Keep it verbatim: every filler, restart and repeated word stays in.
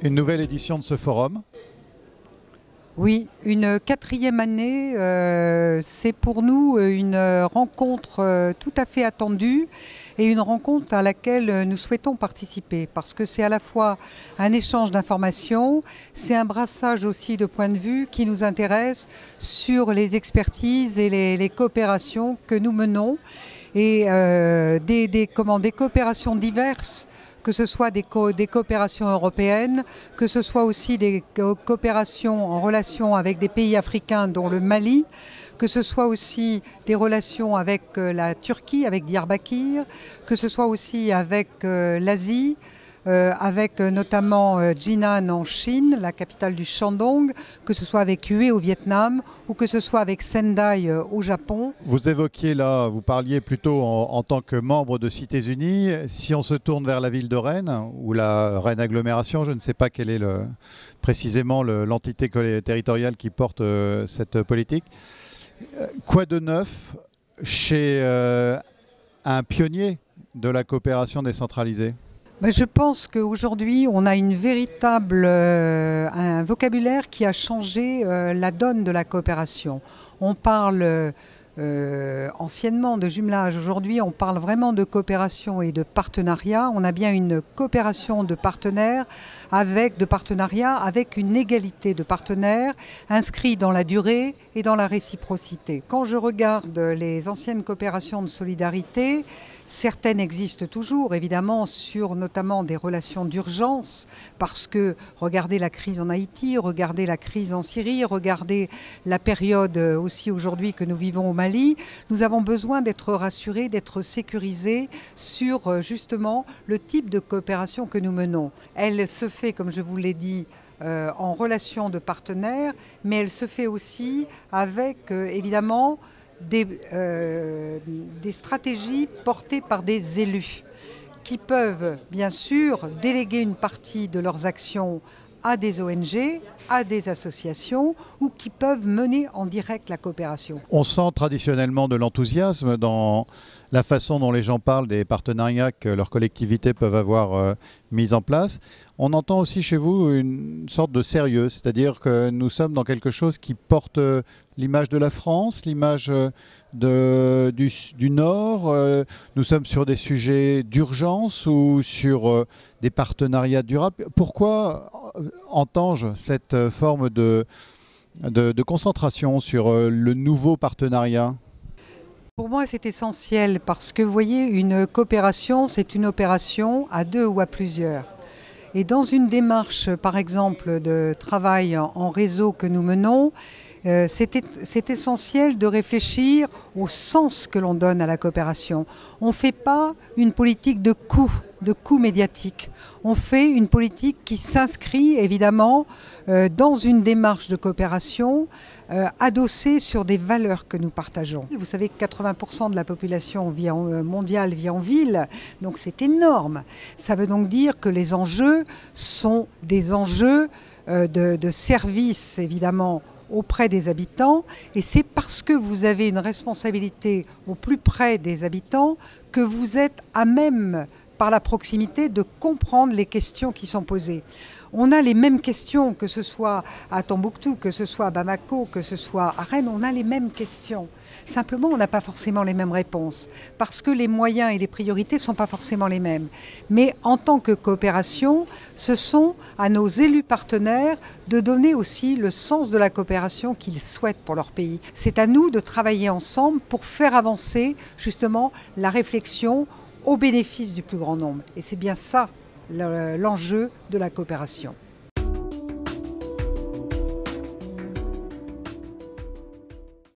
Une nouvelle édition de ce forum? Oui, une quatrième année, euh, c'est pour nous une rencontre euh, tout à fait attendue et une rencontre à laquelle nous souhaitons participer parce que c'est à la fois un échange d'informations, c'est un brassage aussi de points de vue qui nous intéresse sur les expertises et les, les coopérations que nous menons et euh, des, des, comment, des coopérations diverses, que ce soit des, co des coopérations européennes, que ce soit aussi des co coopérations en relation avec des pays africains, dont le Mali, que ce soit aussi des relations avec euh, la Turquie, avec Diyarbakir, que ce soit aussi avec euh, l'Asie, euh, avec euh, notamment euh, Jinan en Chine, la capitale du Shandong, que ce soit avec Hue au Vietnam ou que ce soit avec Sendai euh, au Japon. Vous évoquiez là, vous parliez plutôt en, en tant que membre de Cités-Unies. Si on se tourne vers la ville de Rennes ou la Rennes-Agglomération, je ne sais pas quelle est le, précisément l'entité le, territoriale qui porte euh, cette politique. Quoi de neuf chez euh, un pionnier de la coopération décentralisée? Mais je pense qu'aujourd'hui, on a une véritable, euh, un vocabulaire qui a changé euh, la donne de la coopération. On parle euh, anciennement de jumelage. Aujourd'hui, on parle vraiment de coopération et de partenariat. On a bien une coopération de partenaires, avec, de partenariat avec une égalité de partenaires inscrite dans la durée et dans la réciprocité. Quand je regarde les anciennes coopérations de solidarité, certaines existent toujours, évidemment, sur notamment des relations d'urgence, parce que regardez la crise en Haïti, regardez la crise en Syrie, regardez la période aussi aujourd'hui que nous vivons au Mali, nous avons besoin d'être rassurés, d'être sécurisés sur justement le type de coopération que nous menons. Elle se fait, comme je vous l'ai dit, Euh, en relation de partenaires, mais elle se fait aussi avec, euh, évidemment, des, euh, des stratégies portées par des élus qui peuvent, bien sûr, déléguer une partie de leurs actions à des O N G, à des associations ou qui peuvent mener en direct la coopération. On sent traditionnellement de l'enthousiasme dans la façon dont les gens parlent des partenariats que leurs collectivités peuvent avoir euh, mis en place. On entend aussi chez vous une sorte de sérieux, c'est-à-dire que nous sommes dans quelque chose qui porte euh, l'image de la France, l'image euh, du, du Nord. Euh, nous sommes sur des sujets d'urgence ou sur euh, des partenariats durables. Pourquoi entends-je cette forme de, de, de concentration sur le nouveau partenariat? Pour moi, c'est essentiel parce que, vous voyez, une coopération, c'est une opération à deux ou à plusieurs. Et dans une démarche, par exemple, de travail en réseau que nous menons, Euh, c'est essentiel de réfléchir au sens que l'on donne à la coopération. On ne fait pas une politique de coût, de coût médiatique. On fait une politique qui s'inscrit évidemment euh, dans une démarche de coopération euh, adossée sur des valeurs que nous partageons. Vous savez que quatre-vingts pour cent de la population vit en, euh, mondiale vit en ville, donc c'est énorme. Ça veut donc dire que les enjeux sont des enjeux euh, de, de services évidemment auprès des habitants, et c'est parce que vous avez une responsabilité au plus près des habitants que vous êtes à même, par la proximité, de comprendre les questions qui sont posées. On a les mêmes questions, que ce soit à Tombouctou, que ce soit à Bamako, que ce soit à Rennes, on a les mêmes questions. Simplement, on n'a pas forcément les mêmes réponses, parce que les moyens et les priorités ne sont pas forcément les mêmes. Mais en tant que coopération, ce sont à nos élus partenaires de donner aussi le sens de la coopération qu'ils souhaitent pour leur pays. C'est à nous de travailler ensemble pour faire avancer justement la réflexion au bénéfice du plus grand nombre. Et c'est bien ça l'enjeu de la coopération.